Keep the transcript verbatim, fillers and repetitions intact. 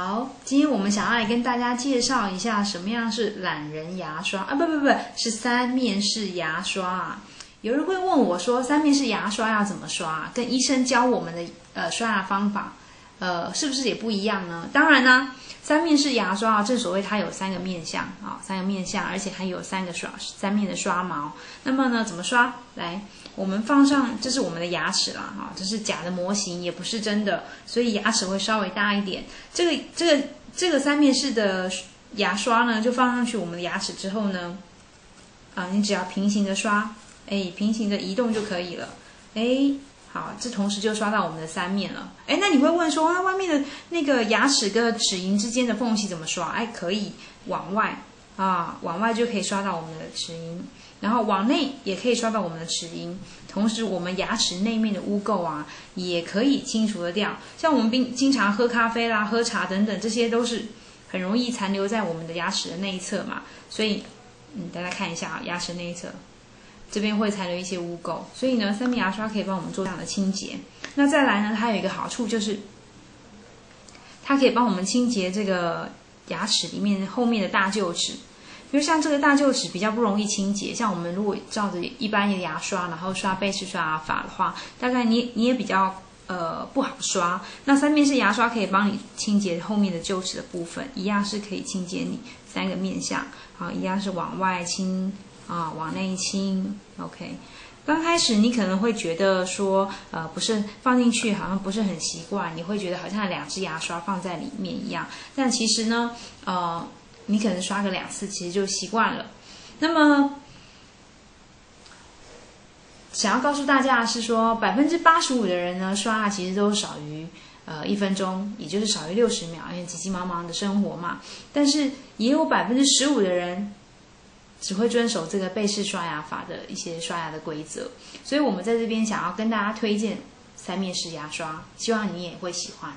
好，今天我们想要来跟大家介绍一下什么样是懒人牙刷啊，不不不，是三面式牙刷啊。有人会问我说，三面式牙刷要怎么刷？跟医生教我们的呃刷牙方法，呃，是不是也不一样呢？当然啦，三面式牙刷啊，正所谓它有三个面向啊、哦，三个面向，而且还有三个刷三面的刷毛。那么呢，怎么刷？来，我们放上，这是我们的牙齿啦，哈，这是假的模型，也不是真的，所以牙齿会稍微大一点。这个这个这个三面式的牙刷呢，就放上去我们的牙齿之后呢，啊，你只要平行的刷，哎，平行的移动就可以了，哎，好，这同时就刷到我们的三面了。哎，那你会问说，啊，外面的那个牙齿跟齿龈之间的缝隙怎么刷？哎，可以往外啊，往外就可以刷到我们的齿龈。然后往内也可以刷到我们的齿龈，同时我们牙齿内面的污垢啊，也可以清除得掉。像我们经经常喝咖啡啦、喝茶等等，这些都是很容易残留在我们的牙齿的内侧嘛。所以，嗯，大家看一下啊，牙齿内侧这边会残留一些污垢，所以呢，三面牙刷可以帮我们做这样的清洁。那再来呢，它有一个好处就是，它可以帮我们清洁这个牙齿里面后面的大臼齿。比如像这个大臼齿比较不容易清洁，像我们如果照着一般的牙刷，然后刷贝氏刷法的话，大概你你也比较呃不好刷。那三面式牙刷可以帮你清洁后面的臼齿的部分，一样是可以清洁你三个面向，好，一样是往外清啊，往内清。OK， 刚开始你可能会觉得说，呃，不是放进去好像不是很习惯，你会觉得好像两只牙刷放在里面一样，但其实呢，呃。你可能刷个两次，其实就习惯了。那么，想要告诉大家的是说，百分之八十五的人呢，刷牙其实都少于呃一分钟，也就是少于六十秒，因为急急忙忙的生活嘛。但是也有百分之十五的人只会遵守这个贝氏刷牙法的一些刷牙的规则。所以我们在这边想要跟大家推荐三面式牙刷，希望你也会喜欢。